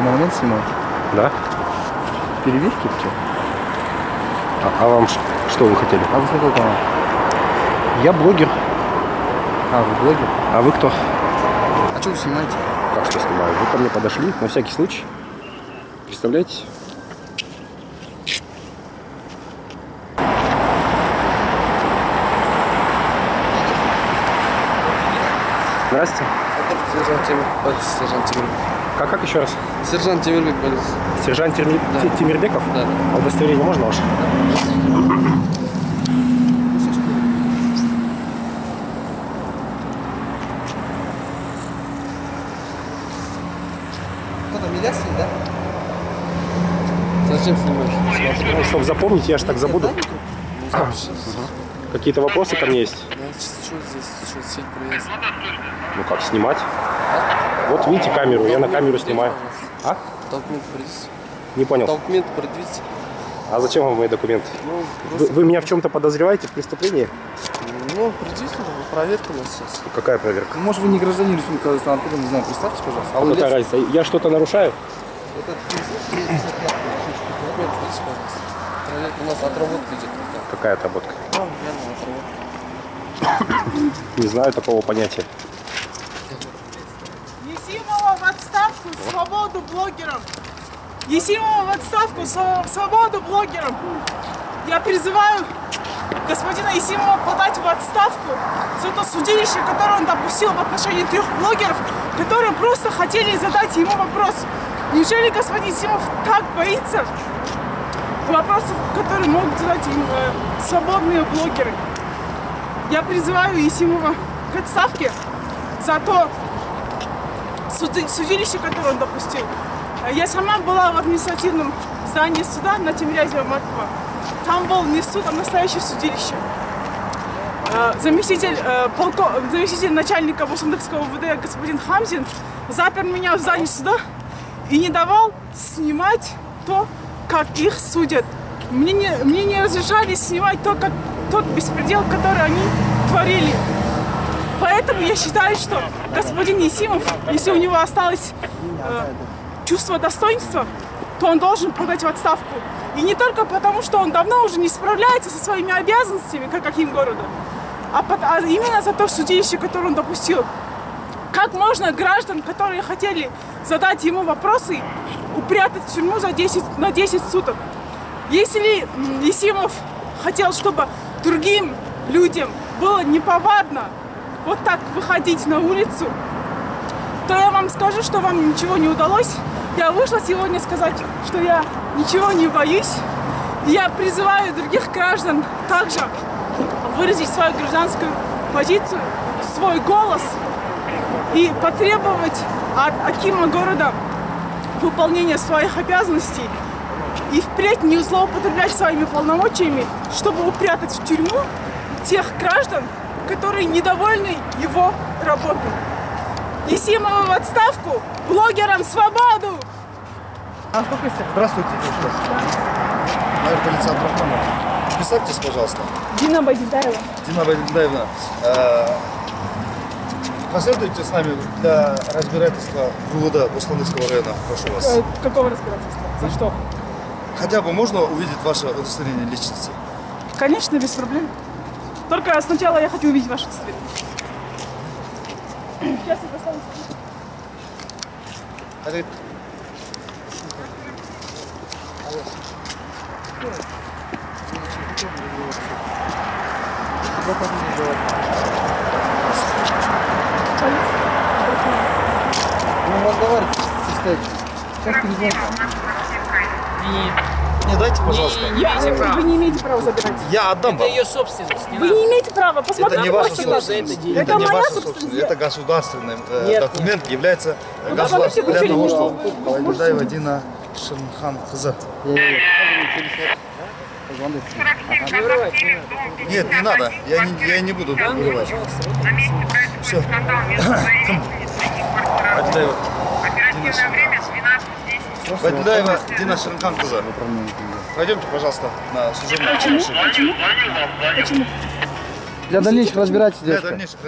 Момент снимал? Да. Перевирки все. А вам что вы хотели? А вы какой канал? Я блогер. А, вы блогер? А вы кто? А что вы снимаете? Как что снимаю? Вы ко мне подошли, на всякий случай. Представляете? Здрасте. Сержант Еврик. Как еще раз? Сержант Еврик полиции. Сержант Тимирбеков? Да. А удостоверение можно ваше? Кто-то меня снимет, да? Зачем снимаешь? Ну, чтобы запомнить, я же так забуду. Какие-то вопросы ко мне есть? Что здесь? Что сеть проезда? Ну как, снимать? Вот видите камеру, я на камеру снимаю. А? Документ предъявите. Не понял. Документ предъявите. А зачем вам мои документы? Ну, вы меня в чем-то подозреваете в преступлении? Ну, предъявите, проверка у нас сейчас. Какая проверка? Ну, может, вы не гражданин Республики Казахстан, откуда, не знаю, представьте, пожалуйста. А какая разница? Я что-то нарушаю? Проверка у нас отработка идет. Какая отработка? Не знаю такого понятия. Есимова в отставку, свободу блогерам! Есимова в отставку, свободу блогерам! Я призываю господина Есимова подать в отставку за то судилище, которое он допустил в отношении трех блогеров, которые просто хотели задать ему вопрос. Неужели господин Есимов так боится вопросов, которые могут задать ему свободные блогеры? Я призываю Есимова к отставке за то судилище, которое он допустил. Я сама была в административном здании суда на Темрязево-Марково. Там был не суд, а настоящее судилище. Заместитель начальника Босиндекского ОВД господин Хамзин запер меня в здании суда и не давал снимать то, как их судят. Мне не разрешали снимать то, как тот беспредел, который они творили. Поэтому я считаю, что господин Есимов, если у него осталось чувство достоинства, то он должен подать в отставку. И не только потому, что он давно уже не справляется со своими обязанностями, как Аким города, а именно за то судилище, которое он допустил. Как можно граждан, которые хотели задать ему вопросы, упрятать в тюрьму на 10 суток? Если Есимов хотел, чтобы другим людям было неповадно вот так выходить на улицу, то я вам скажу, что вам ничего не удалось. Я вышла сегодня сказать, что я ничего не боюсь. Я призываю других граждан также выразить свою гражданскую позицию, свой голос и потребовать от Акима города выполнения своих обязанностей и впредь не злоупотреблять своими полномочиями, чтобы упрятать в тюрьму тех граждан, которые недовольны его работой. Есимова в отставку, блогерам свободу! Здравствуйте, девушка. Да. Майор полиции Абдрахманов. Представьтесь, пожалуйста. Дина Байдильдаева. Дина Байдильдаевна, последуйте с нами для разбирательства ГУВД Бостандыкского района. Прошу вас. Какого разбирательства? За что? Хотя бы можно увидеть ваше удостоверение личности? Конечно, без проблем. Только сначала я хочу увидеть ваши цветы. Сейчас я достану. Алло. Ну, разговаривайте, сейчас перезвоните. Не дайте, пожалуйста. Вы не имеете права забирать. Я отдам вам. Это ее собственность. Вы не имеете права. Посмотрите, это не ваша собственность. Это не ваша собственность. Это государственный документ, является государственным. Для того, что Байдильдаева Дина Ширанкан КЗ. Нет, не надо. Я не буду вырывать. Все. Байдильдаева. Оперативное время 12:10. Байдильдаева, Дина Ширанкан. Пойдемте, пожалуйста, на служебное. Почему? Для дальнейших разбирательств.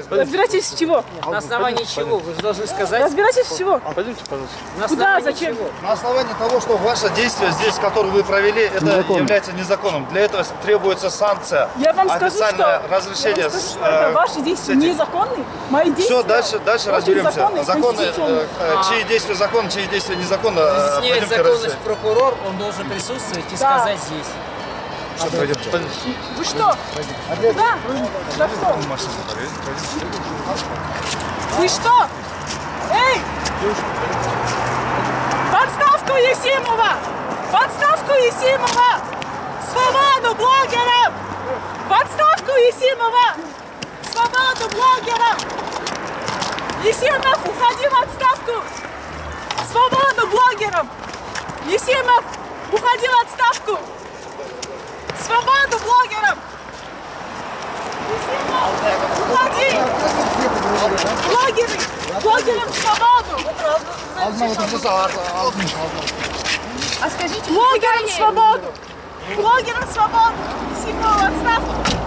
Разбирательств чего? На основании чего? Вы же должны сказать. Разбирательств чего? Пойдемте, пожалуйста. Куда? Зачем? На основании того, что ваше действие здесь, которое вы провели, это является незаконным. Для этого требуется санкция. Я вам скажу, что разрешение. Ваши действия незаконны, мои действия. Все, дальше разберемся. Чьи действия законны, чьи действия незаконны. Здесь есть законность, прокурор, он должен присутствовать и сказать здесь. Вы что? Да? Да что? Вы что? Эй! В отставку Есимова! В отставку Есимова! Свободу блогерам! В отставку Есимова! Свободу блогерам! Есимов, уходи в отставку! Свободу блогерам! Есимов, уходи в отставку! Свободу блогерам! Уходи! Блогеры! Блогерам свободу! А скажите, блогерам свободу! Блогерам свободу! Сильную отставку!